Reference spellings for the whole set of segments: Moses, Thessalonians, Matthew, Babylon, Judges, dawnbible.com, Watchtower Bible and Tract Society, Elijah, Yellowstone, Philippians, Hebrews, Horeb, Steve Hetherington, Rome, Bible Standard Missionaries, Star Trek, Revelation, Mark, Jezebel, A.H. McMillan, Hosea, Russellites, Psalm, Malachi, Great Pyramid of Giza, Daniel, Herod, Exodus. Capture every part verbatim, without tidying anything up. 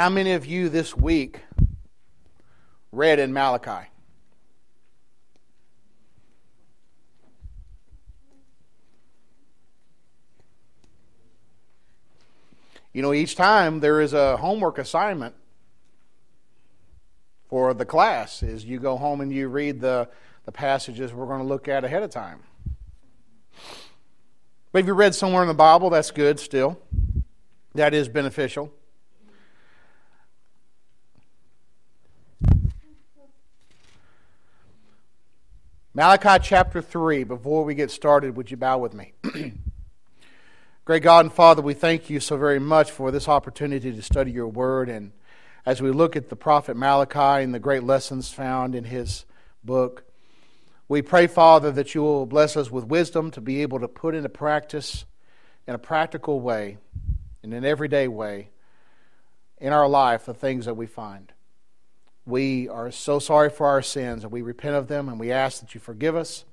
How many of you this week read in Malachi? You know, each time there is a homework assignment for the class, is you go home and you read the, the passages we're going to look at ahead of time. But if you read somewhere in the Bible, that's good still. That is beneficial. Malachi chapter three, before we get started, would you bow with me? Great God and Father, we thank you so very much for this opportunity to study your word. And as we look at the prophet Malachi and the great lessons found in his book, we pray, Father, that you will bless us with wisdom to be able to put into practice in a practical way, in an everyday way, in our life, the things that we find. We are so sorry for our sins, and we repent of them, and we ask that you forgive us.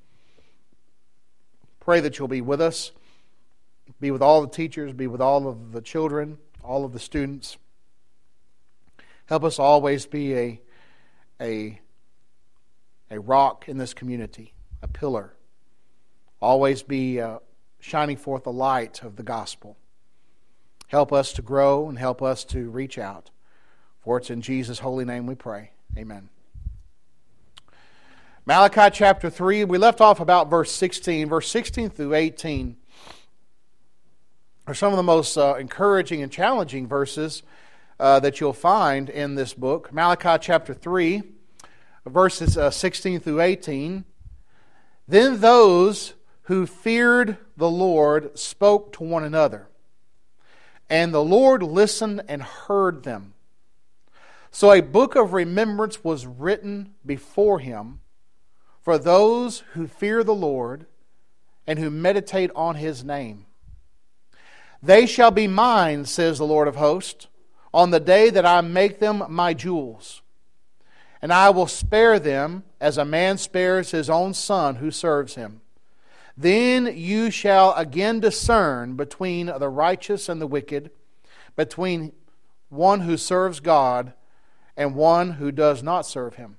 Pray that you'll be with us. Be with all the teachers, be with all of the children, all of the students. Help us always be a, a, a rock in this community, a pillar. Always be uh, shining forth the light of the gospel. Help us to grow and help us to reach out. For it's in Jesus' holy name we pray. Amen. Malachi chapter three, we left off about verse sixteen. Verse sixteen through eighteen are some of the most uh, encouraging and challenging verses uh, that you'll find in this book. Malachi chapter three, verses uh, sixteen through eighteen. Then those who feared the Lord spoke to one another, and the Lord listened and heard them. So a book of remembrance was written before him for those who fear the Lord and who meditate on his name. They shall be mine, says the Lord of hosts, on the day that I make them my jewels. And I will spare them as a man spares his own son who serves him. Then you shall again discern between the righteous and the wicked, between one who serves God and one who does not serve him.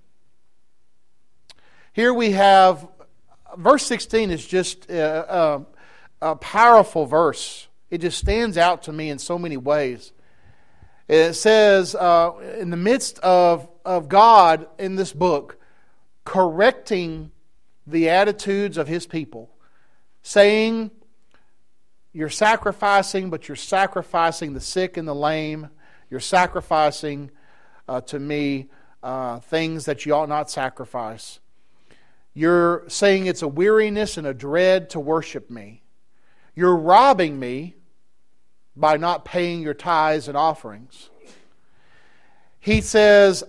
Here we have, verse sixteen is just a, a, a powerful verse. It just stands out to me in so many ways. It says, uh, in the midst of, of God in this book, correcting the attitudes of his people, saying, you're sacrificing, but you're sacrificing the sick and the lame. You're sacrificing uh, to me uh, things that you ought not sacrifice. You're saying it's a weariness and a dread to worship me. You're robbing me by not paying your tithes and offerings. He says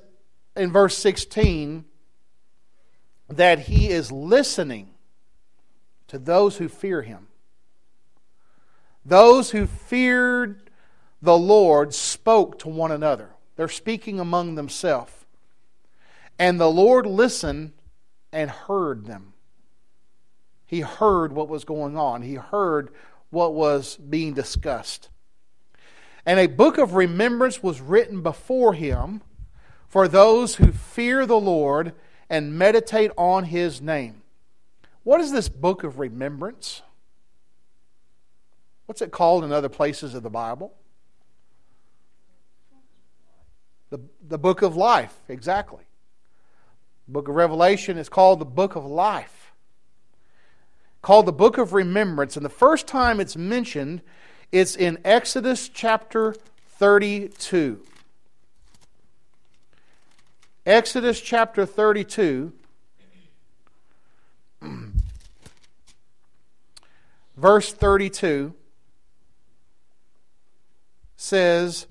in verse sixteen that he is listening to those who fear him. Those who feared the Lord spoke to one another. They're speaking among themselves. And the Lord listened and heard them. He heard what was going on. He heard what was being discussed. And a book of remembrance was written before him for those who fear the Lord and meditate on his name. What is this book of remembrance? What's it called in other places of the Bible? The, the book of life, exactly. The book of Revelation is called the book of life. Called the book of remembrance. And the first time it's mentioned, it's in Exodus chapter thirty-two. Exodus chapter thirty-two, verse thirty-two says,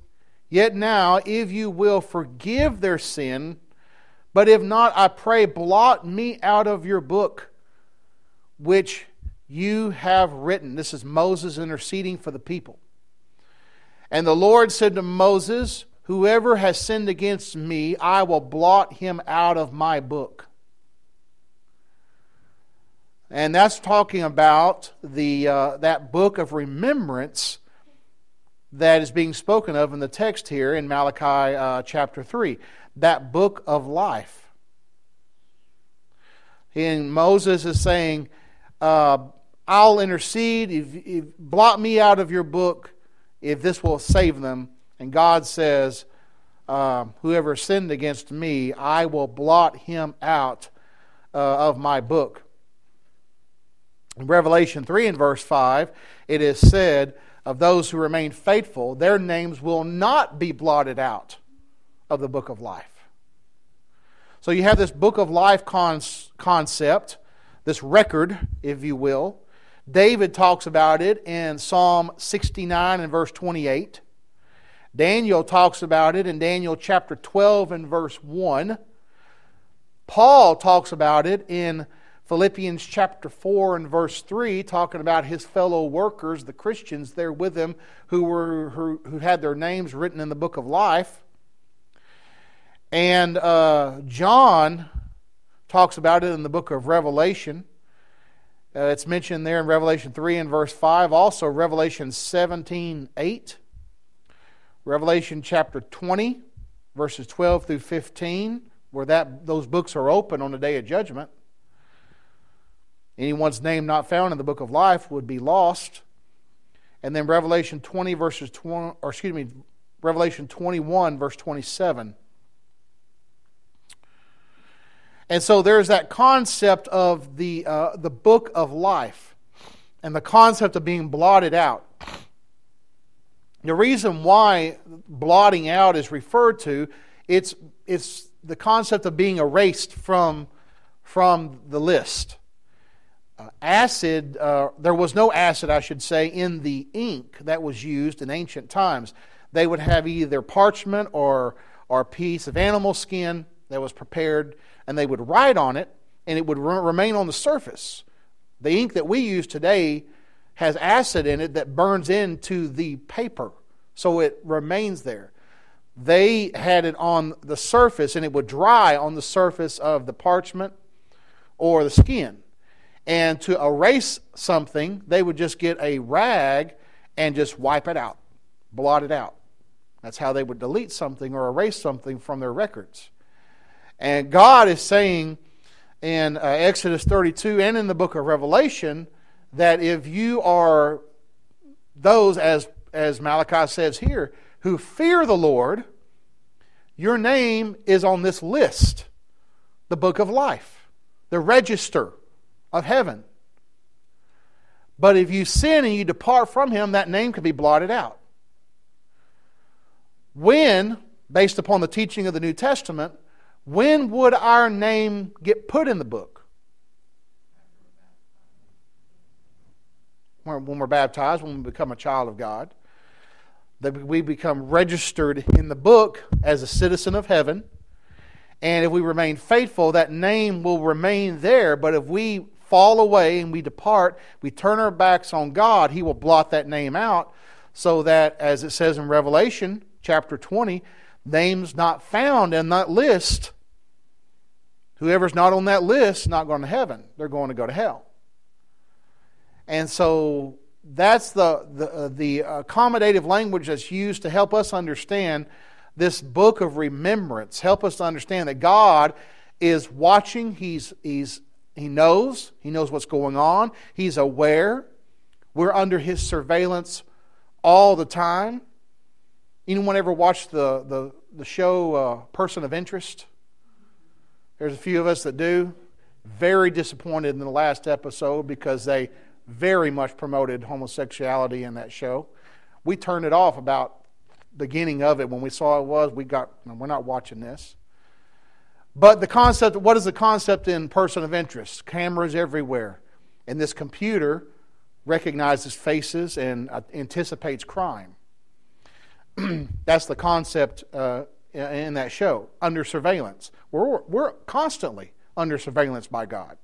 yet now, if you will, forgive their sin, but if not, I pray, blot me out of your book, which you have written. This is Moses interceding for the people. And the Lord said to Moses, whoever has sinned against me, I will blot him out of my book. And that's talking about the uh, that book of remembrance that is being spoken of in the text here in Malachi uh, chapter three, that book of life. And Moses is saying, uh, I'll intercede, if, if, blot me out of your book if this will save them. And God says, uh, whoever sinned against me, I will blot him out uh, of my book. In Revelation three and verse five, it is said, of those who remain faithful, their names will not be blotted out of the book of life. So you have this book of life con- concept, this record, if you will. David talks about it in Psalm sixty-nine and verse twenty-eight. Daniel talks about it in Daniel chapter twelve and verse one. Paul talks about it in Philippians chapter four and verse three, talking about his fellow workers, the Christians there with him, who were who, who had their names written in the book of life. And uh, John talks about it in the book of Revelation. Uh, it's mentioned there in Revelation three and verse five, also Revelation seventeen eight, Revelation chapter twenty, verses twelve through fifteen, where that those books are open on the day of judgment. Anyone's name not found in the book of life would be lost. And then Revelation twenty verses twenty, or excuse me, Revelation twenty-one verse twenty-seven. And so there's that concept of the uh, the book of life, and the concept of being blotted out. The reason why blotting out is referred to, it's it's the concept of being erased from from the list. Uh, acid, uh, there was no acid, I should say, in the ink that was used in ancient times. They would have either parchment or or a piece of animal skin that was prepared, and they would write on it, and it would re- remain on the surface. The ink that we use today has acid in it that burns into the paper, so it remains there. They had it on the surface, and it would dry on the surface of the parchment or the skin. And to erase something, they would just get a rag and just wipe it out, blot it out. That's how they would delete something or erase something from their records. And God is saying in uh, Exodus thirty-two and in the book of Revelation that if you are those, as, as Malachi says here, who fear the Lord, your name is on this list, the book of life, the register of heaven. But if you sin and you depart from Him, that name can be blotted out. When, based upon the teaching of the New Testament, when would our name get put in the book? When we're baptized, when we become a child of God, that we become registered in the book as a citizen of heaven. And if we remain faithful, that name will remain there. But if we fall away and we depart, we turn our backs on God, He will blot that name out, so that, as it says in Revelation chapter twenty, names not found in that list, whoever's not on that list is not going to heaven. They're going to go to hell. And so that's the, the, uh, the accommodative language that's used to help us understand this book of remembrance. Help us to understand that God is watching. He's, he's, he knows. He knows what's going on. He's aware. We're under His surveillance all the time. Anyone ever watched the, the, the show uh, Person of Interest? There's a few of us that do. Very disappointed in the last episode because they very much promoted homosexuality in that show. We turned it off about beginning of it when we saw it was we got we're not watching this. But the concept, what is the concept in Person of Interest? Cameras everywhere, and this computer recognizes faces and anticipates crime. That's the concept uh, in that show, under surveillance. We're we're constantly under surveillance by God.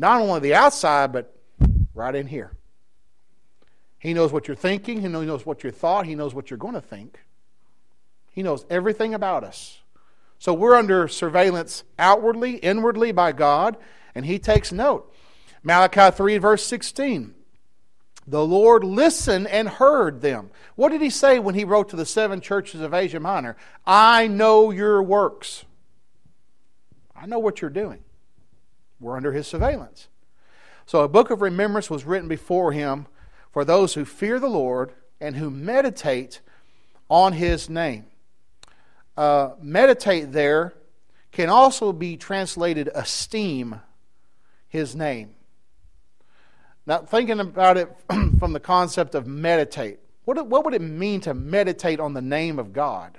Not only the outside, but right in here. He knows what you're thinking. He knows what you thought. He knows what you're going to think. He knows everything about us. So we're under surveillance outwardly, inwardly by God, and He takes note. Malachi three, verse sixteen. The Lord listened and heard them. What did He say when He wrote to the seven churches of Asia Minor? I know your works. I know what you're doing. We're under His surveillance. So a book of remembrance was written before Him for those who fear the Lord and who meditate on His name. Uh, meditate there can also be translated esteem His name. Now, thinking about it from the concept of meditate, what, what would it mean to meditate on the name of God?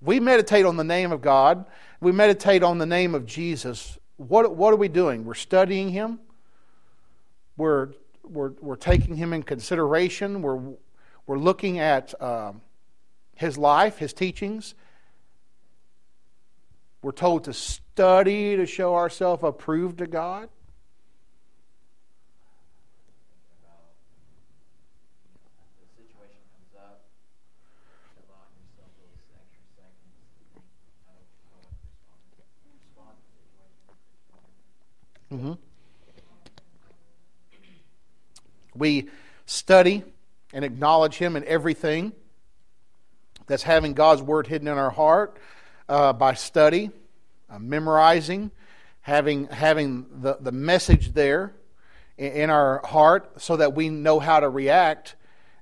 We meditate on the name of God. We meditate on the name of Jesus. What, what are we doing? We're studying Him. We're, we're, we're taking Him in consideration. We're, we're looking at um, His life, His teachings. We're told to study to show ourselves approved to God. Mm-hmm. We study and acknowledge Him in everything. That's having God's Word hidden in our heart uh, by study, uh, memorizing, having having the, the message there in, in our heart so that we know how to react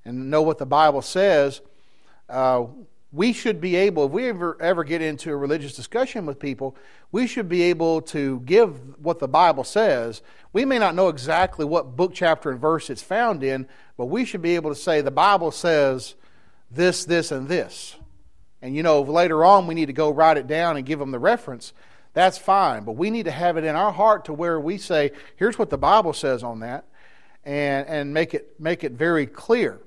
and know what the Bible says. Uh, we should be able, if we ever, ever get into a religious discussion with people, we should be able to give what the Bible says. We may not know exactly what book, chapter, and verse it's found in, but we should be able to say, the Bible says this, this, and this. And you know, later on we need to go write it down and give them the reference. That's fine, but we need to have it in our heart to where we say, here's what the Bible says on that, and, and make it, make it very clear.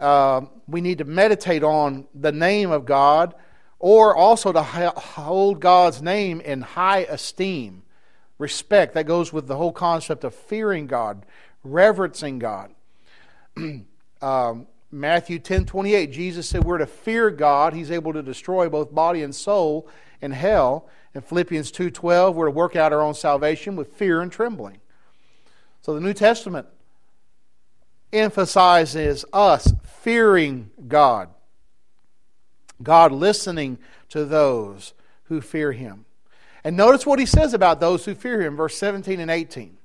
Uh, we need to meditate on the name of God, or also to hold God's name in high esteem, respect. That goes with the whole concept of fearing God, reverencing God. um, Matthew ten twenty-eight, Jesus said we're to fear God. He's able to destroy both body and soul in hell. In Philippians two twelve, we're to work out our own salvation with fear and trembling. So the New Testament emphasizes us fearing God, God listening to those who fear Him. And notice what He says about those who fear Him, verse seventeen and eighteen.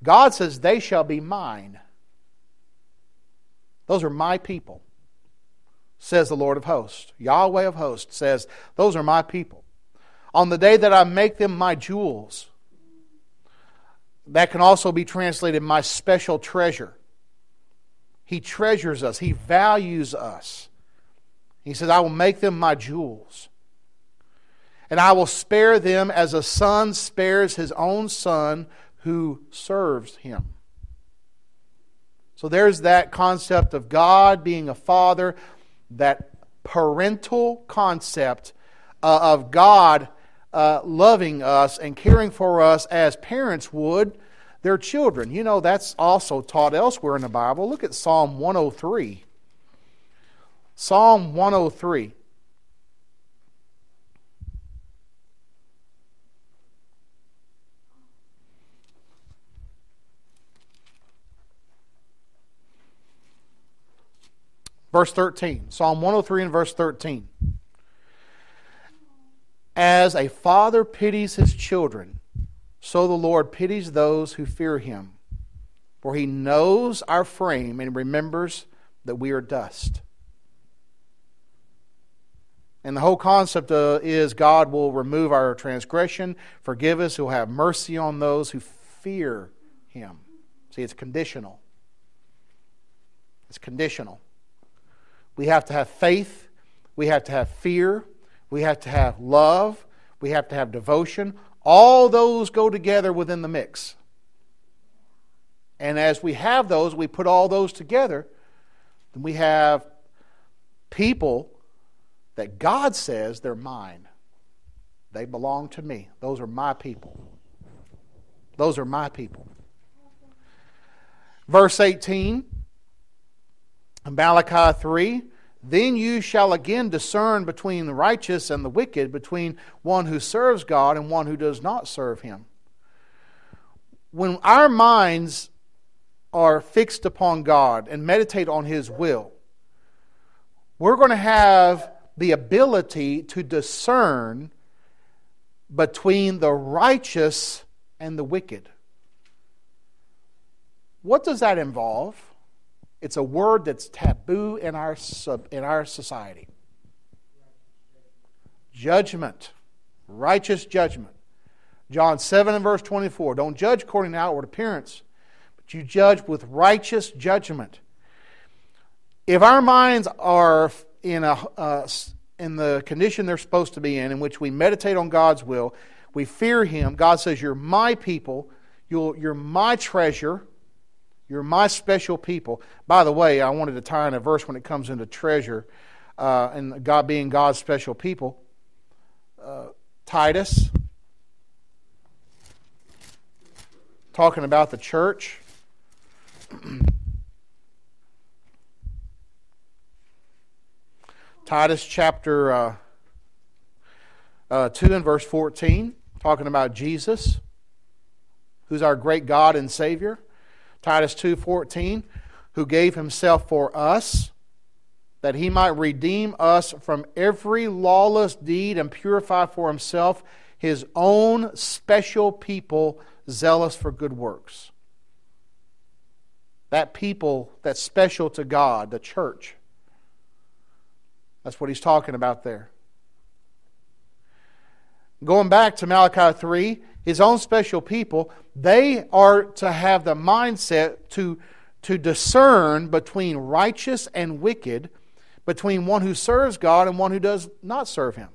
God says, they shall be mine. Those are my people, says the Lord of hosts. Yahweh of hosts says, those are my people. On the day that I make them my jewels. That can also be translated, my special treasure. He treasures us. He values us. He says, I will make them my jewels. And I will spare them as a son spares his own son who serves him. So there's that concept of God being a father, that parental concept uh, of God uh, loving us and caring for us as parents would their children. You know, that's also taught elsewhere in the Bible. Look at Psalm one oh three. Psalm one oh three. Verse thirteen. Psalm one oh three and verse thirteen. As a father pities his children, so the Lord pities those who fear Him, for He knows our frame and remembers that we are dust. And the whole concept uh, is God will remove our transgression, forgive us, He'll have mercy on those who fear Him. See, it's conditional. It's conditional. We have to have faith. We have to have fear. We have to have love. We have to have devotion. All those go together within the mix. And as we have those, we put all those together, then we have people that God says they're mine. They belong to me. Those are my people. Those are my people. Verse eighteen, Malachi three, Then you shall again discern between the righteous and the wicked, between one who serves God and one who does not serve Him. When our minds are fixed upon God and meditate on His will, we're going to have the ability to discern between the righteous and the wicked. What does that involve? It's a word that's taboo in our sub, in our society. Judgment. Righteous judgment. John seven and verse twenty-four. Don't judge according to outward appearance, but you judge with righteous judgment. If our minds are in, a, uh, in the condition they're supposed to be in, in which we meditate on God's will, we fear Him. God says, you're my people, you'll, you're my treasure, you're my special people. By the way, I wanted to tie in a verse when it comes into treasure uh, and God being God's special people. Uh, Titus, talking about the church. Titus chapter uh, uh, two and verse fourteen, talking about Jesus, who's our great God and Savior. Titus two fourteen, who gave Himself for us, that He might redeem us from every lawless deed and purify for Himself His own special people, zealous for good works. That people that's special to God, the church. That's what he's talking about there. Going back to Malachi three, His own special people, they are to have the mindset to, to discern between righteous and wicked, between one who serves God and one who does not serve Him.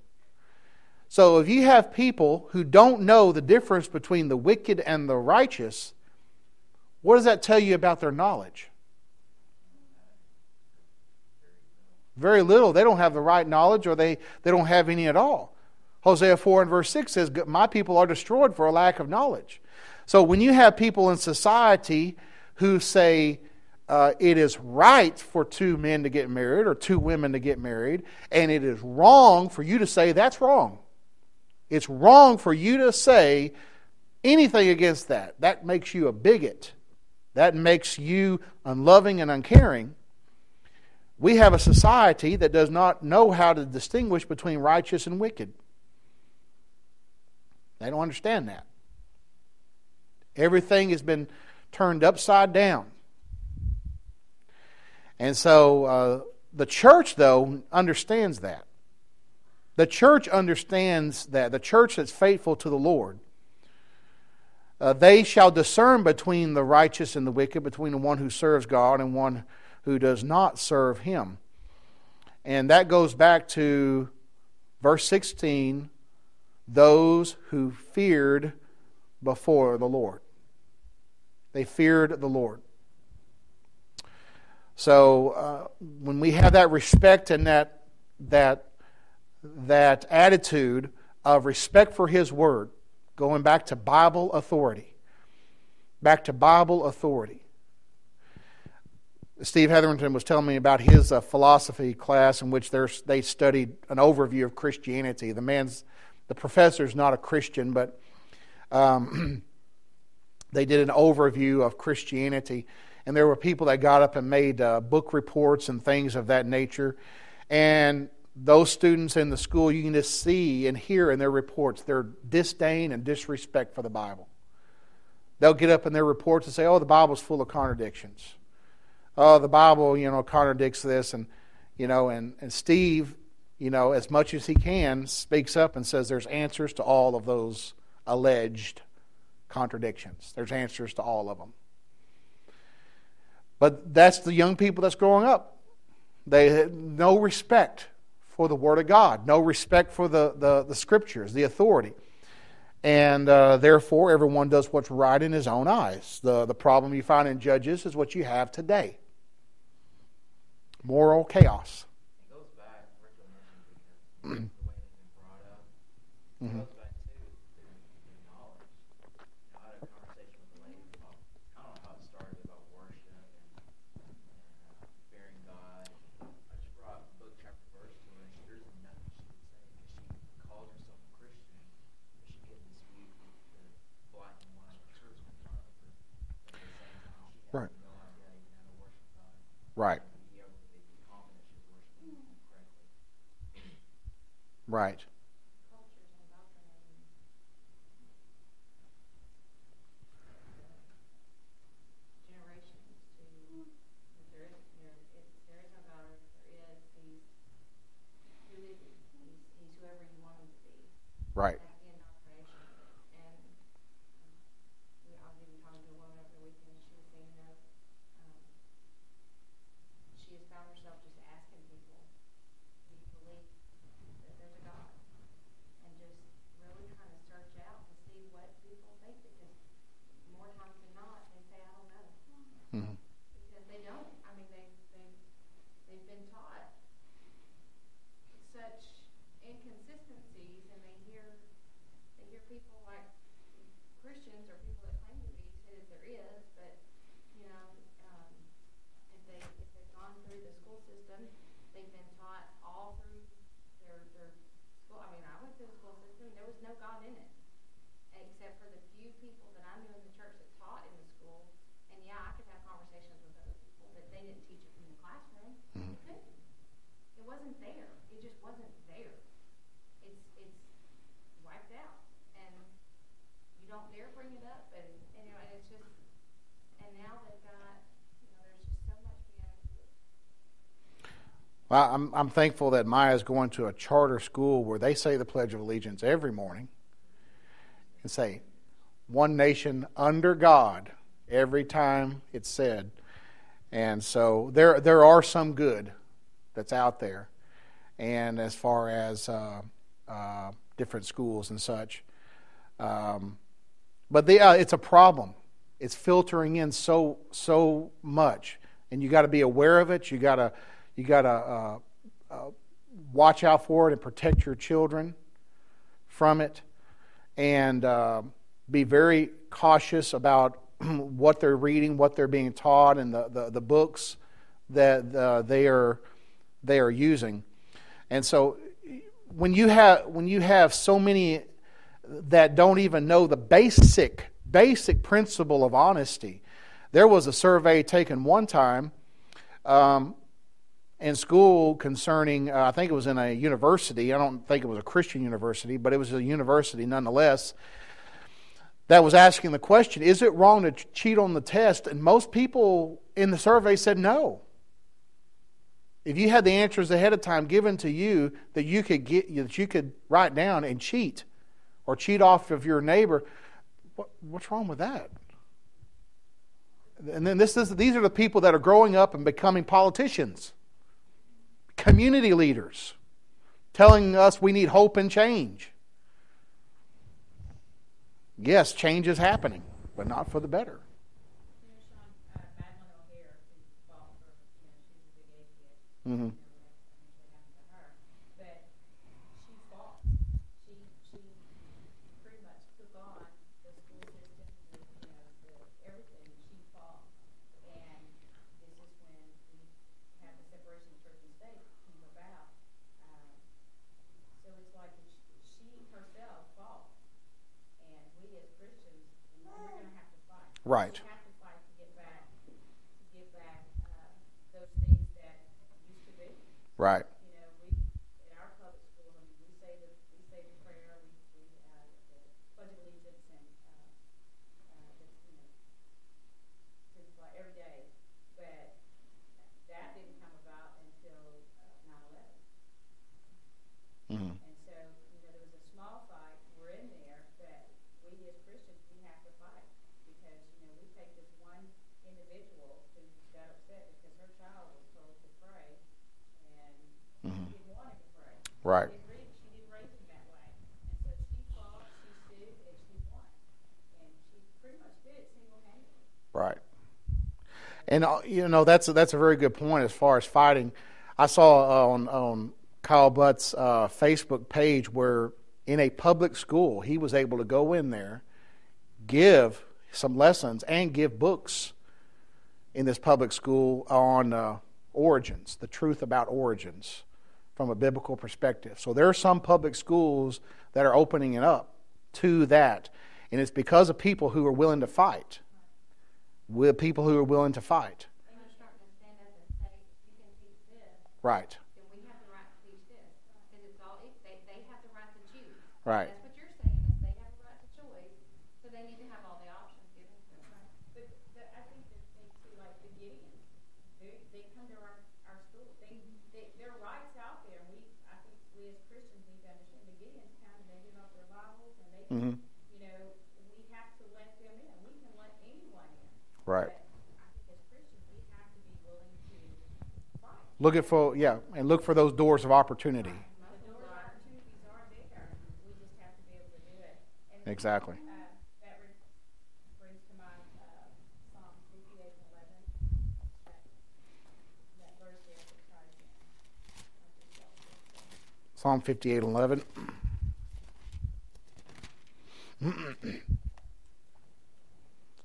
So if you have people who don't know the difference between the wicked and the righteous, what does that tell you about their knowledge? Very little. They don't have the right knowledge, or they, they don't have any at all. Hosea four and verse six says, my people are destroyed for a lack of knowledge. So when you have people in society who say uh, it is right for two men to get married or two women to get married, and it is wrong for you to say that's wrong. It's wrong for you to say anything against that. That makes you a bigot. That makes you unloving and uncaring. We have a society that does not know how to distinguish between righteous and wicked. They don't understand that. Everything has been turned upside down. And so uh, the church, though, understands that. The church understands that. The church that's faithful to the Lord. Uh, they shall discern between the righteous and the wicked, between the one who serves God and one who does not serve Him. And that goes back to verse sixteen, those who feared before the Lord. They feared the Lord. So uh, when we have that respect and that, that, that attitude of respect for His Word, going back to Bible authority, back to Bible authority. Steve Hetherington was telling me about his uh, philosophy class in which they studied an overview of Christianity. The man's, the professor's not a Christian, but um, they did an overview of Christianity. And there were people that got up and made uh, book reports and things of that nature. And those students in the school, you can just see and hear in their reports their disdain and disrespect for the Bible. They'll get up in their reports and say, oh, the Bible's full of contradictions. Oh, the Bible, you know, contradicts this. And, you know, and, and Steve, you know, as much as he can, speaks up and says there's answers to all of those alleged contradictions. There's answers to all of them. But that's the young people that's growing up. They have no respect for the Word of God, no respect for the, the, the Scriptures, the authority. And uh, therefore, everyone does what's right in his own eyes. The, the problem you find in Judges is what you have today. Moral chaos. It goes back, Rachel mentioned, because the way it's been brought up. It mm-hmm. goes back to the knowledge. I had a conversation with a lady about, I don't know how it started, about worship and, and uh, fearing God. I just brought books Right. Right. She has found herself just asking people, do you believe that there's a God? And just really trying to search out to see what people think, because more times than not, they say, I don't know. Mm-hmm. Because they don't. I mean, they, they, they've been taught such inconsistencies, and they hear they hear people like Christians or people that claim to be say that there is, but you know, um, if they if they've gone through the school system, they've been taught all through their their school. I mean, I went through the school system; there was no God in it, except for the few people that I knew in the church that taught in the school. And yeah, I could have conversations with those people, but they didn't teach it from the classroom. Mm-hmm. They couldn't. It wasn't there. It just wasn't there. It's it's wiped out, and you don't dare bring it up, and and you know, and it's just, and now they've got, you know, there's just so much behind it. Well, I'm I'm thankful that Maya's going to a charter school where they say the Pledge of Allegiance every morning, and say, "One nation under God," every time it's said, and so there there are some good that's out there, and as far as uh, uh, different schools and such. Um, but the, uh, it's a problem. It's filtering in so so much, and you got to be aware of it. You got to you got to uh, uh, watch out for it and protect your children from it, and uh, be very cautious about what they're reading, what they're being taught, and the the, the books that uh, they are they are using. And so when you have when you have so many that don't even know the basic basic principle of honesty. There was a survey taken one time um, in school concerning, uh, I think it was in a university. I don't think it was a Christian university, but it was a university nonetheless, that was asking the question, is it wrong to cheat on the test? And most people in the survey said no. If you had the answers ahead of time given to you that you could get, that you could write down and cheat, or cheat off of your neighbor, what, what's wrong with that? And then this is these are the people that are growing up and becoming politicians, community leaders, telling us we need hope and change. Yes, change is happening, but not for the better. Mm-hmm. But she fought. She she pretty much took on the school system, you know, everything. She fought, and this is when we have the separation of church and state came about. Um, so it's like she herself fought, and we as Christians, we're going to have to fight. Right. Right. You know, we in our public school, I mean, we say the we say the prayer, we we uh, the Pledge of Allegiance, and uh, uh, the, you know, things like every day. But that didn't come about until nine eleven. Mm-hmm. And so, you know, there was a small fight. We're in there, but we as Christians, we have to fight, because you know we take this one individual who got upset because her child was told to pray. Mm-hmm. Right. She didn't raise him that way. And so she fought, she stood, and she won. And she pretty much did it single-handedly. Right. And, you know, that's a, that's a very good point as far as fighting. I saw on, on Kyle Butt's uh, Facebook page where in a public school, he was able to go in there, give some lessons, and give books in this public school on uh, origins, the truth about origins, from a biblical perspective. So there are some public schools that are opening it up to that, and it's because of people who are willing to fight. With people who are willing to fight. And you're starting to stand up and say, "You can teach this." Right. Then we have the right to teach this, because it's all they, they have Right. That's what you're saying, is they have a right to choice, so they need to have all the options given to them. Right. But the, I think the thing too, like the Gideons, they, they come to our, our school. They, they, their rights out there. We, I think we as Christians need to understand the Gideons come and they give up their Bibles and they, mm-hmm. you know, we have to let them in. We can let anyone in. Right. But Look at for yeah, and look for those doors of opportunity. The doors of opportunities are there. We just have to be able to do it. And exactly. Uh, that brings to mind uh, Psalm fifty-eight and eleven. That, that verse there that tries to answer. Psalm fifty-eight and eleven.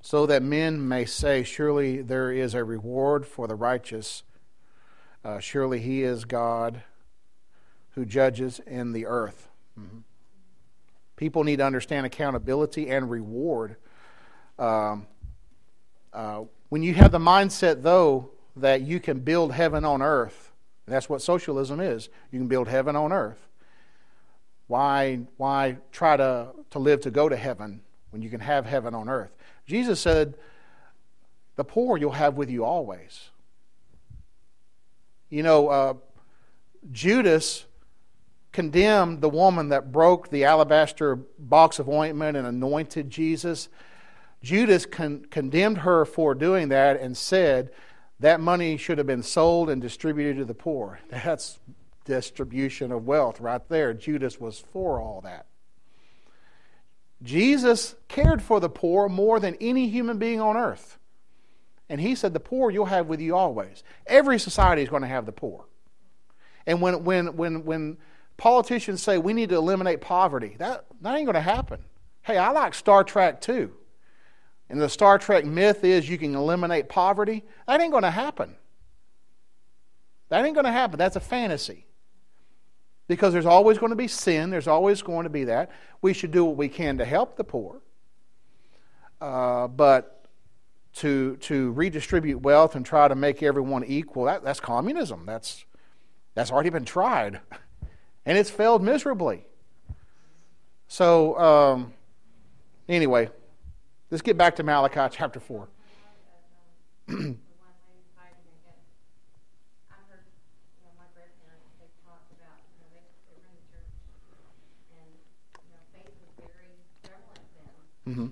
So that men may say, surely there is a reward for the righteous. Uh, surely he is God who judges in the earth. Mm-hmm. People need to understand accountability and reward. Um, uh, when you have the mindset, though, that you can build heaven on earth, that's what socialism is. You can build heaven on earth. Why, why try to, to live to go to heaven when you can have heaven on earth? Jesus said, the poor you'll have with you always. You know, uh, Judas condemned the woman that broke the alabaster box of ointment and anointed Jesus. Judas con- condemned her for doing that and said that money should have been sold and distributed to the poor. That's distribution of wealth right there. Judas was for all that. Jesus cared for the poor more than any human being on earth. And he said, the poor you'll have with you always. Every society is going to have the poor. And when when when when politicians say we need to eliminate poverty, that, that ain't going to happen. Hey, I like Star Trek too. And the Star Trek myth is you can eliminate poverty. That ain't going to happen. That ain't going to happen. That's a fantasy. Because there's always going to be sin. There's always going to be that. We should do what we can to help the poor. Uh, but... To to redistribute wealth and try to make everyone equal, that, that's communism. That's that's already been tried. And it's failed miserably. So, um, anyway, let's get back to Malachi chapter four. Mm-hmm.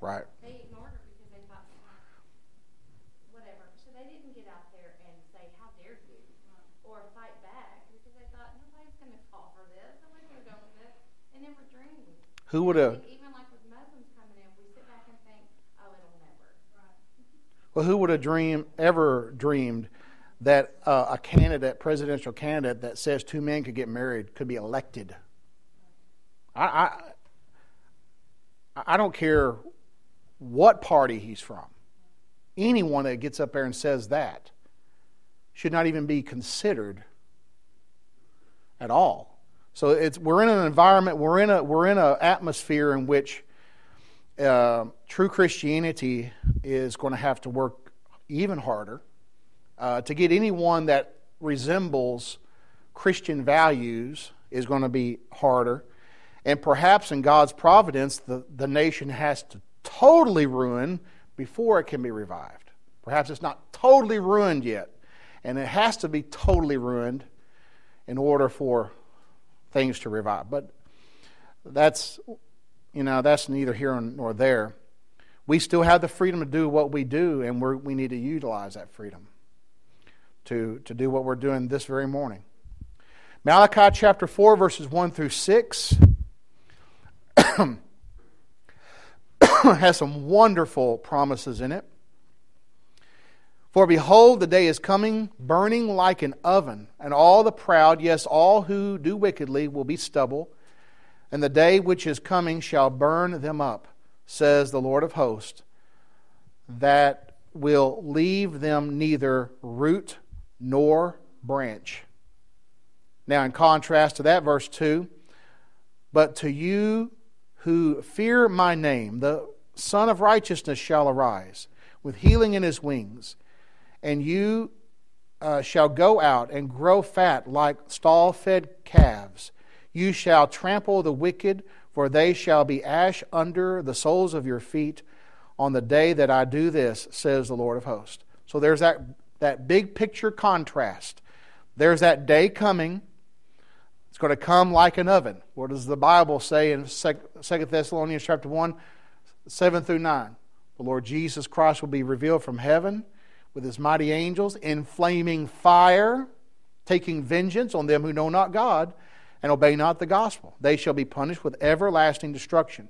Right. They ignored her because they thought, whatever. So they didn't get out there and say, how dare you? Or fight back because they thought, nobody's going to call for this. Nobody's going to go with this. They never dreamed. Who would have? Even like with Muslims coming in, we sit back and think, oh, it'll never. Right. Well, who would have dream, ever dreamed that uh, a candidate, presidential candidate, that says two men could get married could be elected? I, I, I don't care what party he's from. Anyone that gets up there and says that should not even be considered at all. So it's we're in an environment, we're in a we're in an atmosphere in which uh, true Christianity is going to have to work even harder uh, to get anyone that resembles Christian values is going to be harder, and perhaps in God's providence, the the nation has to totally ruined before it can be revived. Perhaps it's not totally ruined yet, and it has to be totally ruined in order for things to revive. But that's, you know, that's neither here nor there. We still have the freedom to do what we do, and we we need to utilize that freedom to to do what we're doing this very morning. Malachi chapter four, verses one through six. Has some wonderful promises in it. For behold, the day is coming, burning like an oven, and all the proud, yes, all who do wickedly will be stubble, and the day which is coming shall burn them up, says the Lord of hosts, that will leave them neither root nor branch. Now, in contrast to that, verse two, but to you who fear my name, the Son of Righteousness shall arise with healing in his wings, and you uh, shall go out and grow fat like stall-fed calves. You shall trample the wicked, for they shall be ash under the soles of your feet on the day that I do this, says the Lord of hosts. So there's that, that big picture contrast. There's that day coming. It's going to come like an oven. What does the Bible say in Second Thessalonians chapter one, seven through nine? The Lord Jesus Christ will be revealed from heaven with His mighty angels in flaming fire, taking vengeance on them who know not God and obey not the gospel. They shall be punished with everlasting destruction.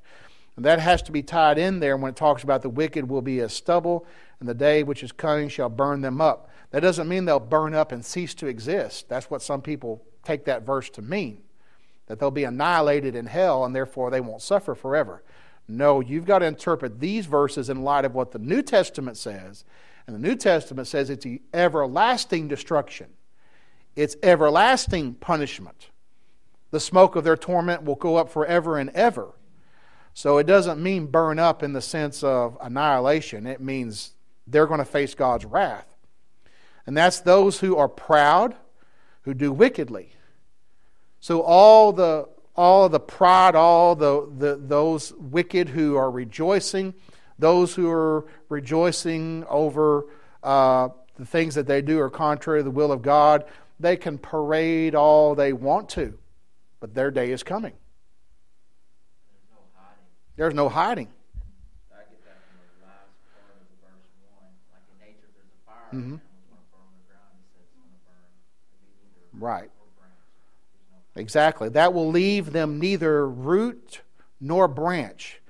And that has to be tied in there when it talks about the wicked will be as stubble, and the day which is coming shall burn them up. That doesn't mean they'll burn up and cease to exist. That's what some people take that verse to mean, that they'll be annihilated in hell and therefore they won't suffer forever. No, you've got to interpret these verses in light of what the New Testament says. And the New Testament says it's everlasting destruction. It's everlasting punishment. The smoke of their torment will go up forever and ever. So it doesn't mean burn up in the sense of annihilation. It means they're going to face God's wrath. And that's those who are proud, who do wickedly. So all the all the pride, all the, the those wicked who are rejoicing, those who are rejoicing over uh, the things that they do are contrary to the will of God, they can parade all they want to, but their day is coming. There's no hiding. There's no hiding. I get that from the last part of the verse one. Like in nature, there's a fire. Mm-hmm. And it's going to burn the ground. It says it's going to burn. Right. Exactly. That will leave them neither root nor branch.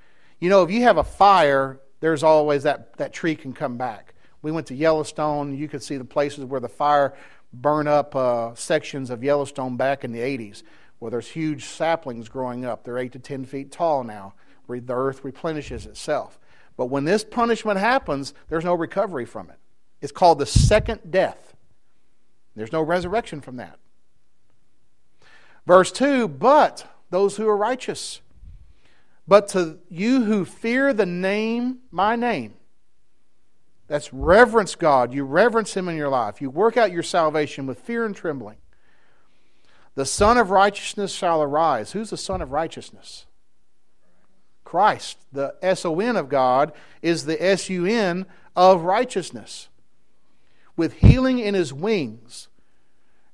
You know, if you have a fire, there's always that, that tree can come back. We went to Yellowstone. You could see the places where the fire burned up uh, sections of Yellowstone back in the eighties, where there's huge saplings growing up. They're eight to ten feet tall now. The earth replenishes itself. But when this punishment happens, there's no recovery from it. It's called the second death. There's no resurrection from that. Verse two, but those who are righteous, but to you who fear the name, my name. That's reverence God. You reverence Him in your life. You work out your salvation with fear and trembling. The Son of Righteousness shall arise. Who's the Son of Righteousness? Christ. The S O N of God is the S U N of righteousness. With healing in His wings.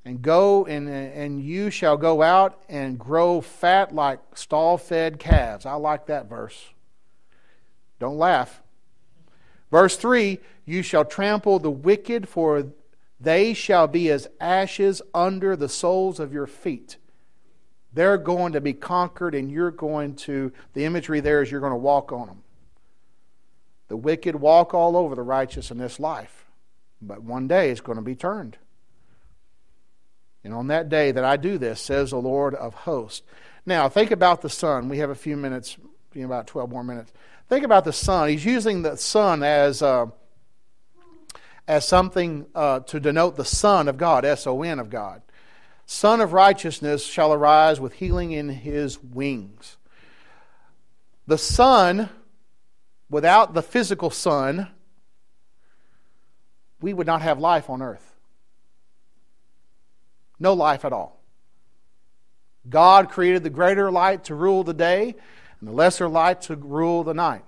And go and, and you shall go out and grow fat like stall-fed calves. I like that verse. Don't laugh. Verse three, you shall trample the wicked, for they shall be as ashes under the soles of your feet. They're going to be conquered, and you're going to, the imagery there is you're going to walk on them. The wicked walk all over the righteous in this life, but one day it's going to be turned. And on that day that I do this, says the Lord of hosts. Now, think about the sun. We have a few minutes, about twelve more minutes. Think about the sun. He's using the sun as uh, as something uh, to denote the Son of God, S O N of God. Son of righteousness shall arise with healing in His wings. The sun, without the physical sun, we would not have life on earth. No life at all. God created the greater light to rule the day and the lesser light to rule the night.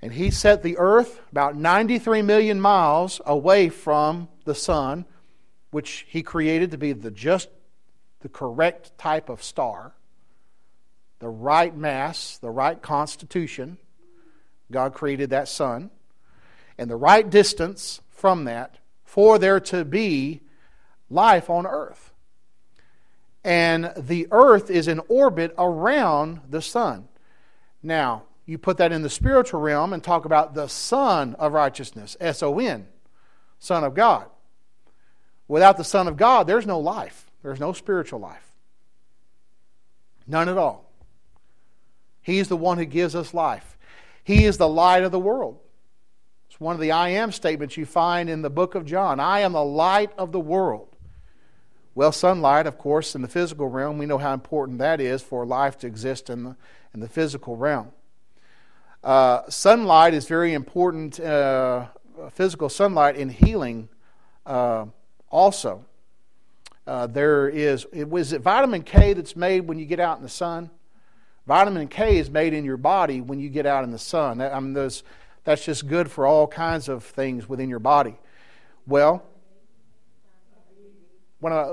And He set the earth about ninety-three million miles away from the sun, which He created to be the just, the correct type of star, the right mass, the right constitution. God created that sun. And the right distance from that for there to be life on earth. And the earth is in orbit around the sun. Now, you put that in the spiritual realm and talk about the Son of righteousness, S O N, Son of God. Without the Son of God, there's no life. There's no spiritual life. None at all. He's the one who gives us life. He is the light of the world. It's one of the I am statements you find in the book of John. I am the light of the world. Well, sunlight, of course, in the physical realm, we know how important that is for life to exist in the, in the physical realm. Uh, sunlight is very important, uh, physical sunlight in healing uh, also. Uh, there is, it was it vitamin K that's made when you get out in the sun? Vitamin K is made in your body when you get out in the sun. That, I mean, those, that's just good for all kinds of things within your body. Well, when I,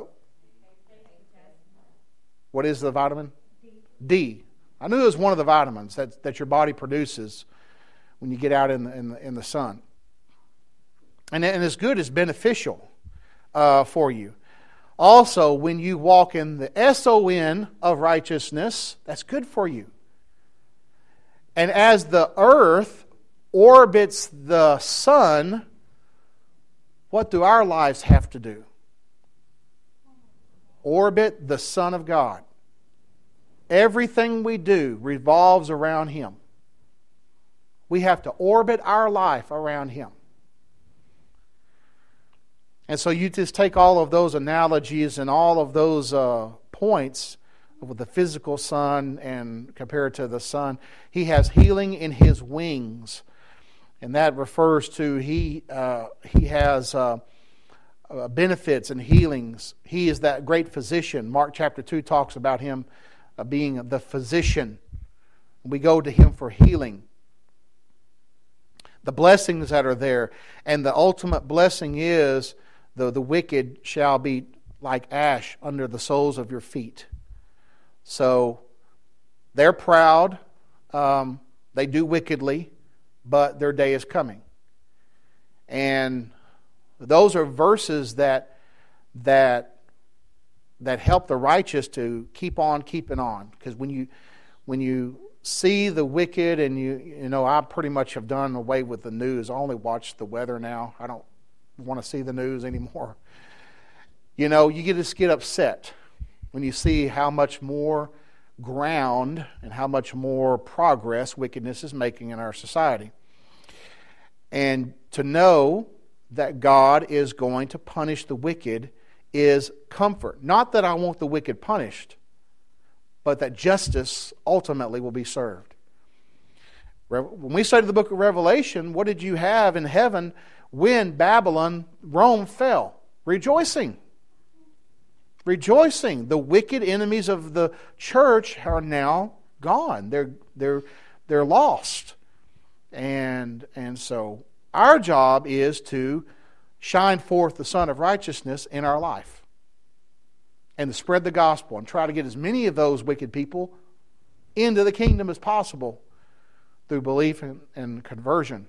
what is the vitamin? D. D. I knew it was one of the vitamins that, that your body produces when you get out in the, in the, in the sun. And, and it's good, it's beneficial uh, for you. Also, when you walk in the S O N of righteousness, that's good for you. And as the earth orbits the sun, what do our lives have to do? Orbit the Son of God. Everything we do revolves around Him. We have to orbit our life around Him. And so you just take all of those analogies and all of those uh, points with the physical sun and compared to the sun. He has healing in His wings. And that refers to He, uh, he has uh, uh, benefits and healings. He is that great physician. Mark chapter two talks about Him uh, being the physician. We go to Him for healing. The blessings that are there. And the ultimate blessing is, though the wicked shall be like ash under the soles of your feet. So they're proud. Um, they do wickedly, but their day is coming. And those are verses that that that help the righteous to keep on keeping on. Because when you when you see the wicked, and you you know, I pretty much have done away with the news. I only watch the weather now. I don't want to see the news anymore. You know, you just get upset when you see how much more ground and how much more progress wickedness is making in our society. And to know that God is going to punish the wicked is comfort. Not that I want the wicked punished, but that justice ultimately will be served. When we study the book of Revelation, what did you have in heaven when Babylon, Rome fell? Rejoicing. Rejoicing. The wicked enemies of the church are now gone. They're, they're, they're lost. And, and so our job is to shine forth the Son of Righteousness in our life and to spread the gospel and try to get as many of those wicked people into the kingdom as possible through belief and, and conversion.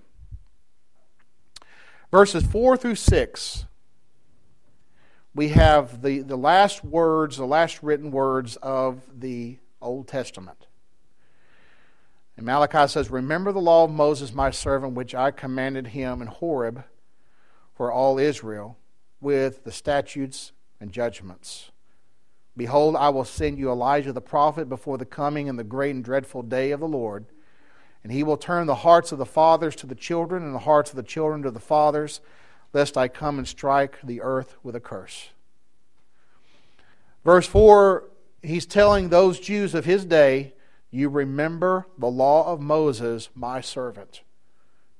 Verses four through six, we have the, the last words, the last written words of the Old Testament. And Malachi says, "Remember the law of Moses, my servant, which I commanded him in Horeb for all Israel, with the statutes and judgments. Behold, I will send you Elijah the prophet before the coming and the great and dreadful day of the Lord. And he will turn the hearts of the fathers to the children and the hearts of the children to the fathers, lest I come and strike the earth with a curse." Verse four, he's telling those Jews of his day, you remember the law of Moses, my servant.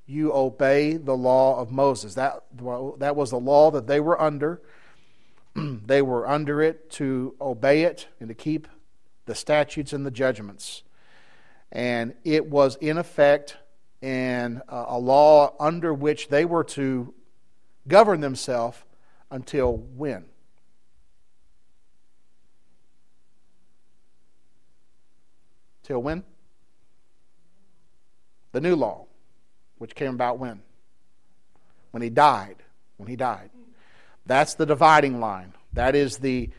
You obey the law of Moses. That, that was the law that they were under. They were under it to obey it and to keep the statutes and the judgments. And it was in effect and a law under which they were to govern themselves until when? Till when? The new law, which came about when? When he died. When he died. That's the dividing line. That is the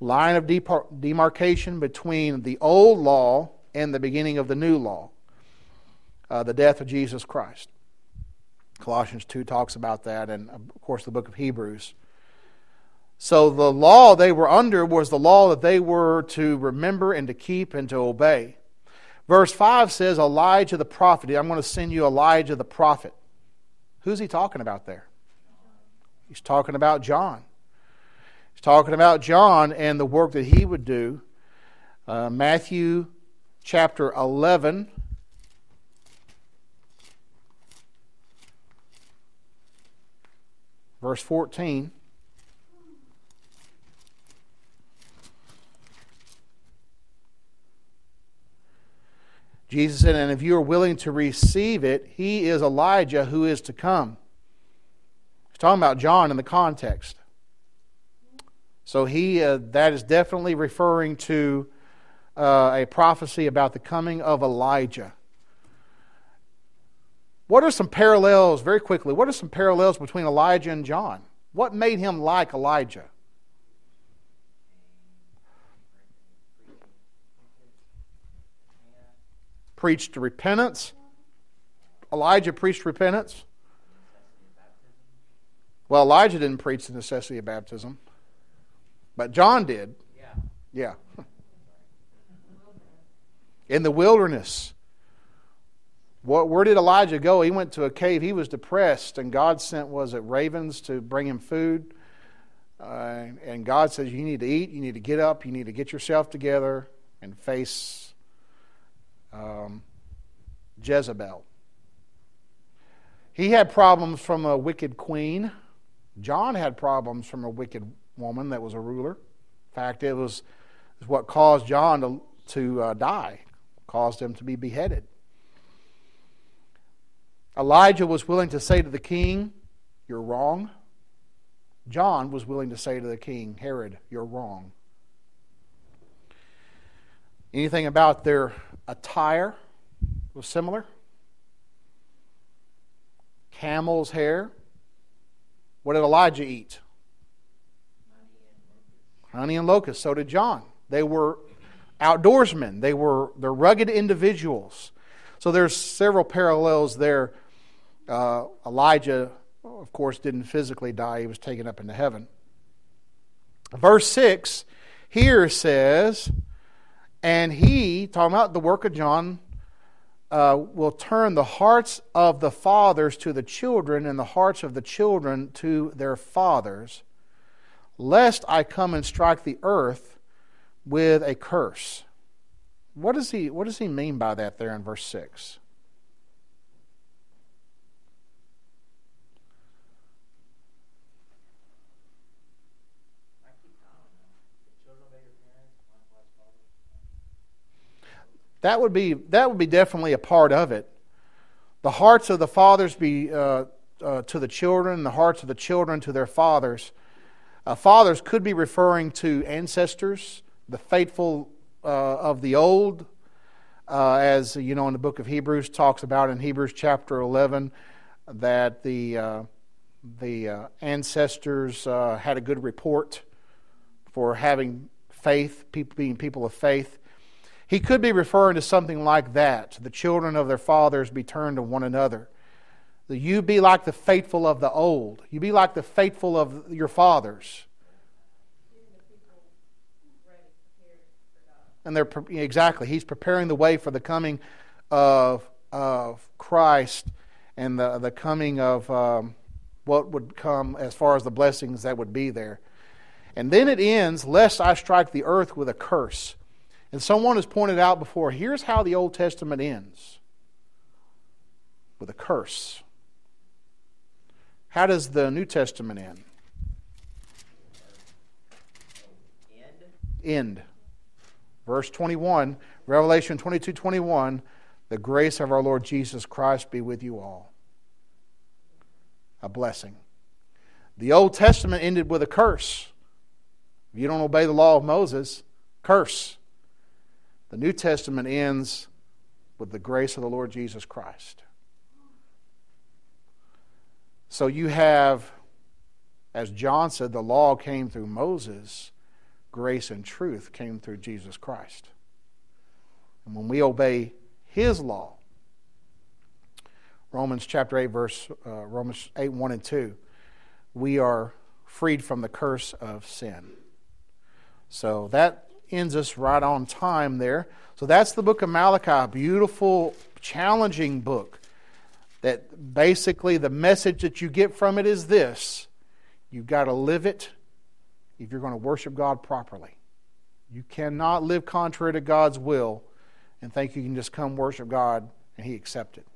line of demarcation between the old law and the beginning of the new law, uh, the death of Jesus Christ. Colossians two talks about that, and of course the book of Hebrews. So the law they were under was the law that they were to remember and to keep and to obey. Verse five says, Elijah the prophet. I'm going to send you Elijah the prophet. Who's he talking about there? He's talking about John. He's talking about John and the work that he would do. Uh, Matthew chapter eleven, verse fourteen. Jesus said, and if you are willing to receive it, he is Elijah who is to come. He's talking about John in the context. So he uh, that is definitely referring to uh, a prophecy about the coming of Elijah. What are some parallels, very quickly, what are some parallels between Elijah and John? What made him like Elijah? Preached to repentance. Elijah preached repentance. Well, Elijah didn't preach the necessity of baptism, but John did. Yeah. Yeah. In the wilderness. Where did Elijah go? He went to a cave. He was depressed, and God sent, was it ravens to bring him food? Uh, and God says, you need to eat, you need to get up, you need to get yourself together and face um, Jezebel. He had problems from a wicked queen. John had problems from a wicked woman that was a ruler. In fact, it was what caused John to, to uh, die, caused him to be beheaded. Elijah was willing to say to the king, you're wrong. John was willing to say to the king, Herod, you're wrong. Anything about their attire was similar? Camel's hair. What did Elijah eat? Honey and locusts. So did John. They were outdoorsmen. They were they're rugged individuals. So there's several parallels there. Uh, Elijah, of course, didn't physically die. He was taken up into heaven. Verse six here says, and he, talking about the work of John, uh, will turn the hearts of the fathers to the children and the hearts of the children to their fathers, lest I come and strike the earth with a curse. What does he, what does he mean by that there in verse six? That would be that would be definitely a part of it. The hearts of the fathers be uh, uh, to the children, the hearts of the children to their fathers. Uh, fathers could be referring to ancestors, the faithful Uh, of the old, uh, as you know in the book of Hebrews, talks about in Hebrews chapter eleven, that the uh, the uh, ancestors uh, had a good report for having faith, people, being people of faith. He could be referring to something like that. The children of their fathers be turned to one another. The, you be like the faithful of the old. You be like the faithful of your fathers. And they're exactly, he's preparing the way for the coming of of Christ and the the coming of um, what would come as far as the blessings that would be there. And then it ends, lest I strike the earth with a curse. And someone has pointed out before, here's how the Old Testament ends. With a curse. How does the New Testament end? End. End. Verse twenty-one, Revelation twenty-two twenty-one, the grace of our Lord Jesus Christ be with you all. A blessing. The Old Testament ended with a curse. If you don't obey the law of Moses, curse. The New Testament ends with the grace of the Lord Jesus Christ. So you have, as John said, the law came through Moses. Grace and truth came through Jesus Christ. And when we obey his law, Romans chapter eight, verse uh, Romans eight, one and two, we are freed from the curse of sin. So that ends us right on time there. So that's the book of Malachi, a beautiful, challenging book that basically the message that you get from it is this. You've got to live it. If you're going to worship God properly, you cannot live contrary to God's will and think you can just come worship God and He accepts it.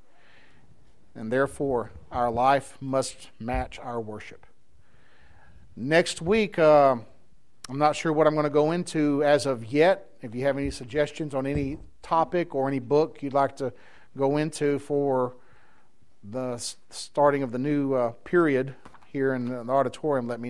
And therefore, our life must match our worship. Next week, uh, I'm not sure what I'm going to go into as of yet. If you have any suggestions on any topic or any book you'd like to go into for the starting of the new uh, period here in the auditorium, let me know.